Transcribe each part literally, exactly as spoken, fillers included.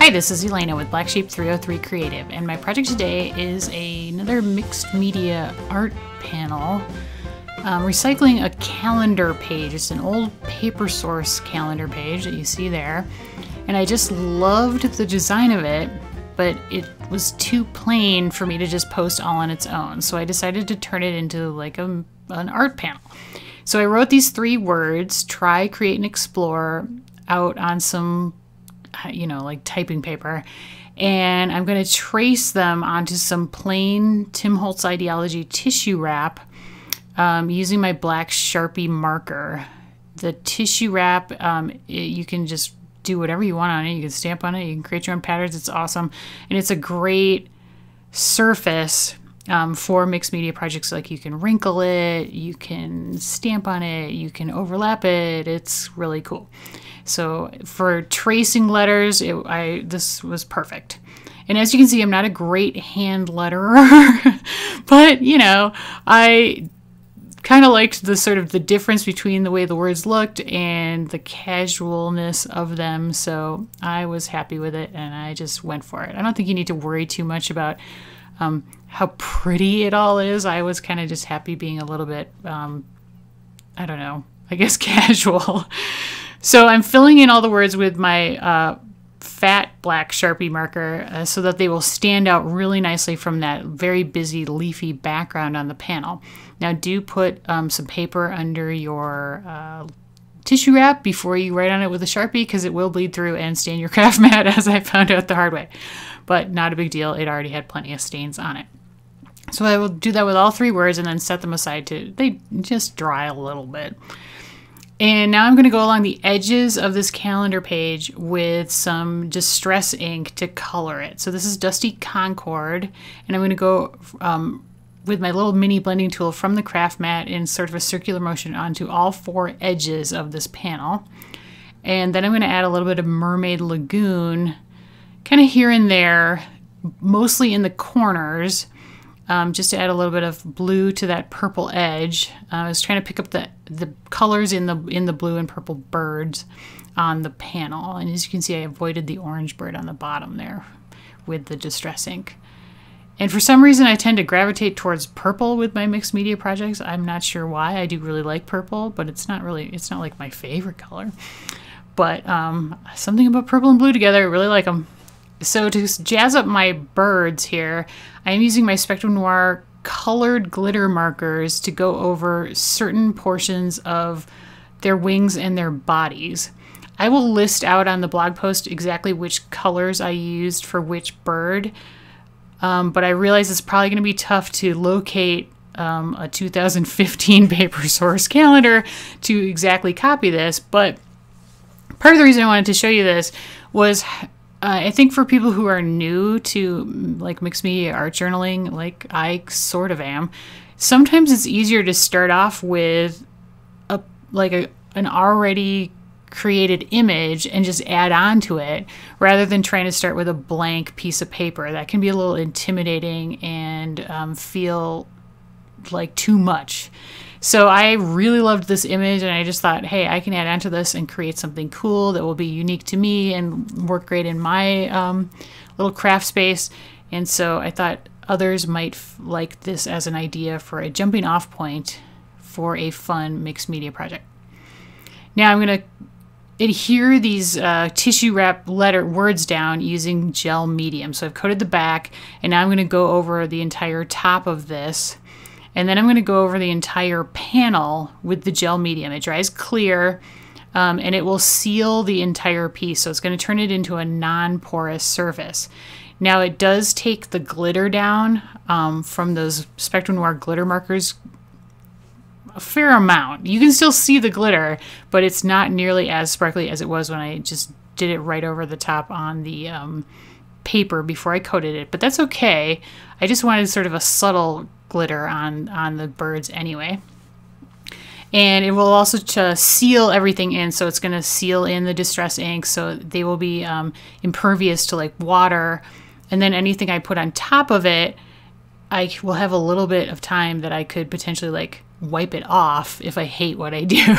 Hi, this is Elena with Black Sheep three oh three Creative, and my project today is a, another mixed media art panel, um, recycling a calendar page. It's an old Paper Source calendar page that you see there, and I just loved the design of it, but it was too plain for me to just post all on its own, so I decided to turn it into like a, an art panel. So I wrote these three words, try, create, and explore, out on some you know, like typing paper, and I'm going to trace them onto some plain Tim Holtz Ideology tissue wrap um, using my black Sharpie marker. The tissue wrap, um, it, you can just do whatever you want on it. You can stamp on it, you can create your own patterns. It's awesome, and it's a great surface um, for mixed media projects. Like you can wrinkle it, you can stamp on it, you can overlap it. It's really cool. So for tracing letters, it, I, this was perfect. And as you can see, I'm not a great hand letterer, but you know, I kind of liked the sort of the difference between the way the words looked and the casualness of them. So I was happy with it, and I just went for it. I don't think you need to worry too much about um, how pretty it all is. I was kind of just happy being a little bit, um, I don't know, I guess casual. So I'm filling in all the words with my uh, fat black Sharpie marker uh, so that they will stand out really nicely from that very busy leafy background on the panel. Now do put um, some paper under your uh, tissue wrap before you write on it with a Sharpie, because it will bleed through and stain your craft mat, as I found out the hard way. But not a big deal, it already had plenty of stains on it. So I will do that with all three words and then set them aside to, they just dry a little bit. And now I'm going to go along the edges of this calendar page with some Distress Ink to color it. So this is Dusty Concord, and I'm going to go um, with my little mini blending tool from the craft mat in sort of a circular motion onto all four edges of this panel. And then I'm going to add a little bit of Mermaid Lagoon, kind of here and there, mostly in the corners. Um, just to add a little bit of blue to that purple edge. Uh, I was trying to pick up the, the colors in the, in the blue and purple birds on the panel. And as you can see, I avoided the orange bird on the bottom there with the Distress Ink. And for some reason, I tend to gravitate towards purple with my mixed media projects. I'm not sure why. I do really like purple, but it's not really, it's not like my favorite color. But um, something about purple and blue together, I really like them. So to jazz up my birds here, I am using my Spectrum Noir colored glitter markers to go over certain portions of their wings and their bodies. I will list out on the blog post exactly which colors I used for which bird, um, but I realize it's probably going to be tough to locate um, a two thousand fifteen Paper Source calendar to exactly copy this, but part of the reason I wanted to show you this was Uh, I think for people who are new to like mixed media art journaling, like I sort of am, sometimes it's easier to start off with a like a, an already created image and just add on to it, rather than trying to start with a blank piece of paper. That can be a little intimidating and um, feel like too much. So I really loved this image, and I just thought, hey, I can add on to this and create something cool that will be unique to me and work great in my um, little craft space. And so I thought others might f like this as an idea for a jumping off point for a fun mixed media project. Now I'm going to adhere these uh, tissue wrap letter words down using gel medium. So I've coated the back, and now I'm going to go over the entire top of this. And then I'm going to go over the entire panel with the gel medium. It dries clear, um, and it will seal the entire piece. So it's going to turn it into a non-porous surface. Now it does take the glitter down um, from those Spectrum Noir glitter markers a fair amount. You can still see the glitter, but it's not nearly as sparkly as it was when I just did it right over the top on the um, paper before I coated it. But that's okay. I just wanted sort of a subtle glitter on on the birds anyway, and it will also to seal everything in. So it's going to seal in the Distress Ink, so they will be um, impervious to like water, and then anything I put on top of it, I will have a little bit of time that I could potentially like wipe it off if I hate what I do.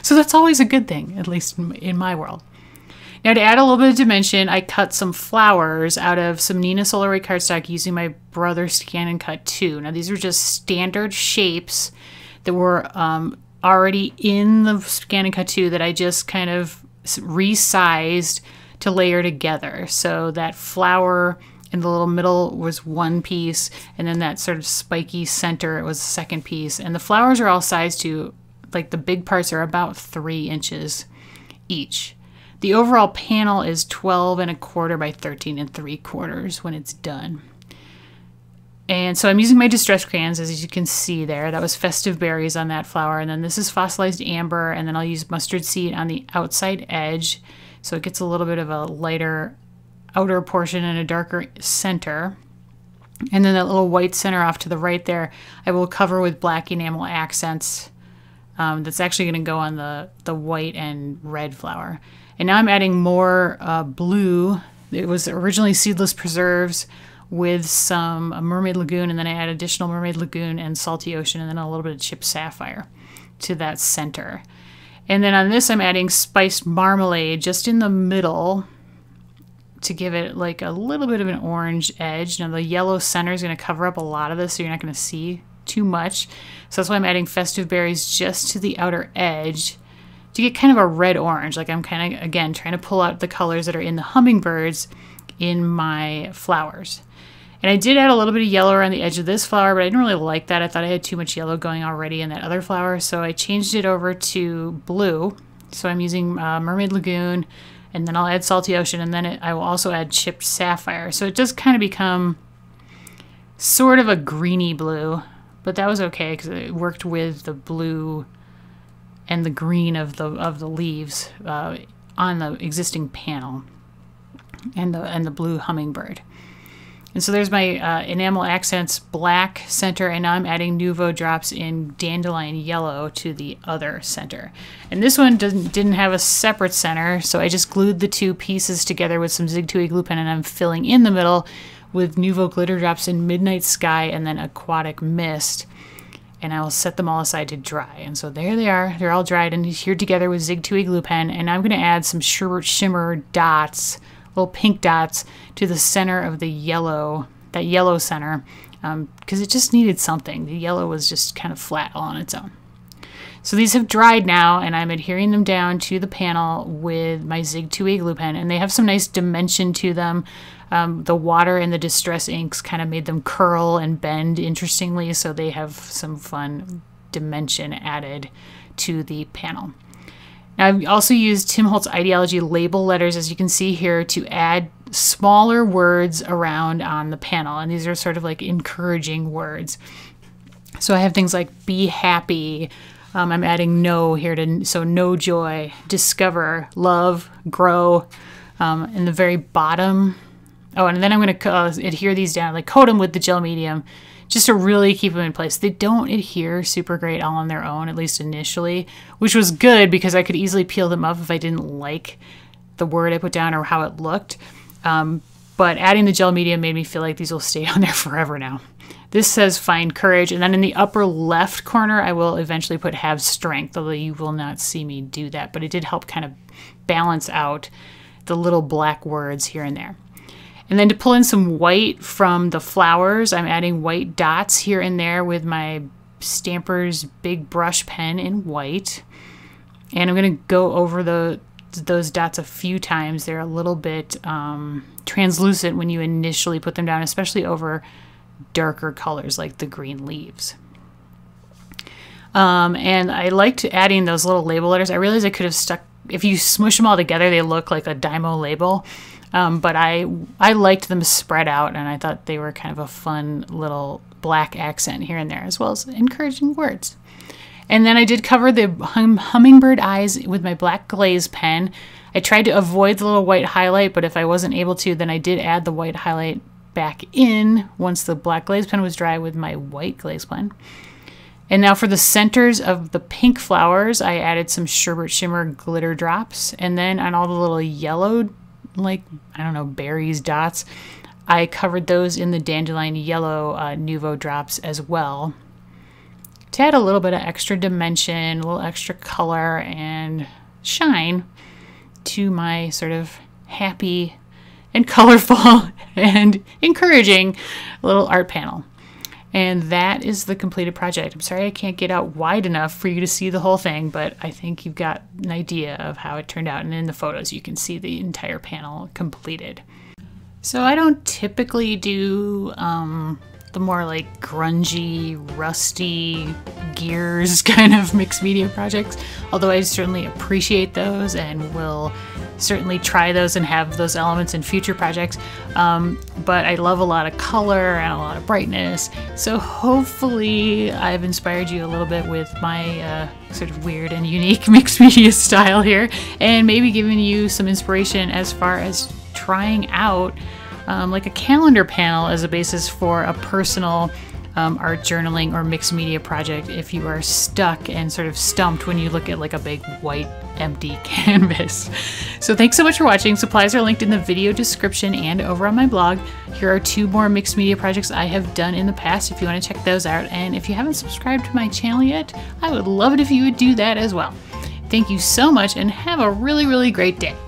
So that's always a good thing, at least in my world. Now to add a little bit of dimension, I cut some flowers out of some Nina Solaray cardstock using my brother's Scan and Cut two. Now these were just standard shapes that were um, already in the Scan and Cut two that I just kind of resized to layer together. So that flower in the little middle was one piece, and then that sort of spiky center, it was the second piece. And the flowers are all sized to, like the big parts are about three inches each. The overall panel is twelve and a quarter by thirteen and three quarters when it's done. And so I'm using my distress crayons, as you can see there. That was festive berries on that flower. And then this is fossilized amber. And then I'll use mustard seed on the outside edge. So it gets a little bit of a lighter outer portion and a darker center. And then that little white center off to the right there, I will cover with black enamel accents. Um, that's actually going to go on the, the white and red flower. And now I'm adding more uh, blue. It was originally seedless preserves with some uh, Mermaid Lagoon, and then I add additional Mermaid Lagoon and Salty Ocean, and then a little bit of Chip Sapphire to that center. And then on this, I'm adding Spiced Marmalade just in the middle to give it like a little bit of an orange edge. Now the yellow center is going to cover up a lot of this, so you're not going to see too much. So that's why I'm adding festive berries just to the outer edge to get kind of a red orange. Like I'm kind of, again, trying to pull out the colors that are in the hummingbirds in my flowers. And I did add a little bit of yellow around the edge of this flower, but I didn't really like that. I thought I had too much yellow going already in that other flower, so I changed it over to blue. So I'm using uh, Mermaid Lagoon, and then I'll add Salty Ocean, and then it, I will also add Chipped Sapphire. So it does kind of become sort of a greeny blue, but that was okay because it worked with the blue and the green of the of the leaves uh, on the existing panel and the and the blue hummingbird. And so there's my uh, enamel accents black center, and now I'm adding Nuvo drops in dandelion yellow to the other center. And this one doesn't didn't have a separate center, so I just glued the two pieces together with some Zig two Way glue pen, and I'm filling in the middle with Nuvo glitter drops in Midnight Sky and then Aquatic Mist. And I will set them all aside to dry. And so there they are. They're all dried and adhered together with Zig two Way glue pen. And I'm going to add some Sherbet Shimmer dots, little pink dots, to the center of the yellow, that yellow center, because um, it just needed something. The yellow was just kind of flat all on its own. So these have dried now, and I'm adhering them down to the panel with my Zig two Way glue pen. And they have some nice dimension to them. Um, the water and the distress inks kind of made them curl and bend interestingly, so they have some fun dimension added to the panel. Now I've also used Tim Holtz Ideology label letters, as you can see here, to add smaller words around on the panel. And these are sort of like encouraging words. So I have things like be happy. Um, I'm adding no here to, so no joy, discover, love, grow. Um, in the very bottom, oh, and then I'm going to uh, adhere these down, like coat them with the gel medium just to really keep them in place. They don't adhere super great all on their own, at least initially, which was good because I could easily peel them up if I didn't like the word I put down or how it looked. Um, but adding the gel medium made me feel like these will stay on there forever now. This says find courage, and then in the upper left corner, I will eventually put have strength, although you will not see me do that, but it did help kind of balance out the little black words here and there. And then to pull in some white from the flowers, I'm adding white dots here and there with my Stamper's big brush pen in white. And I'm going to go over the, those dots a few times. They're a little bit um, translucent when you initially put them down, especially over darker colors like the green leaves. Um, and I liked adding those little label letters. I realized I could have stuck, if you smush them all together, they look like a Dymo label. Um, but I I liked them spread out, and I thought they were kind of a fun little black accent here and there, as well as encouraging words. And then I did cover the hum hummingbird eyes with my black glaze pen. I tried to avoid the little white highlight, but if I wasn't able to, then I did add the white highlight back in once the black glaze pen was dry with my white glaze pen. And now for the centers of the pink flowers, I added some Sherbet Shimmer glitter drops, and then on all the little yellow, like, I don't know, berries, dots, I covered those in the dandelion yellow uh, Nuvo drops as well to add a little bit of extra dimension, a little extra color and shine to my sort of happy and colorful and encouraging little art panel. And that is the completed project. I'm sorry I can't get out wide enough for you to see the whole thing, but I think you've got an idea of how it turned out. And in the photos, you can see the entire panel completed. So I don't typically do um, the more like grungy, rusty, gears kind of mixed media projects, although I certainly appreciate those and will certainly try those and have those elements in future projects. Um, but I love a lot of color and a lot of brightness. So hopefully I've inspired you a little bit with my uh, sort of weird and unique mixed media style here, and maybe giving you some inspiration as far as trying out um, like a calendar panel as a basis for a personal Um, art journaling or mixed media project if you are stuck and sort of stumped when you look at like a big white empty canvas. So thanks so much for watching. Supplies are linked in the video description and over on my blog. Here are two more mixed media projects I have done in the past if you want to check those out. And if you haven't subscribed to my channel yet, I would love it if you would do that as well. Thank you so much and have a really, really great day.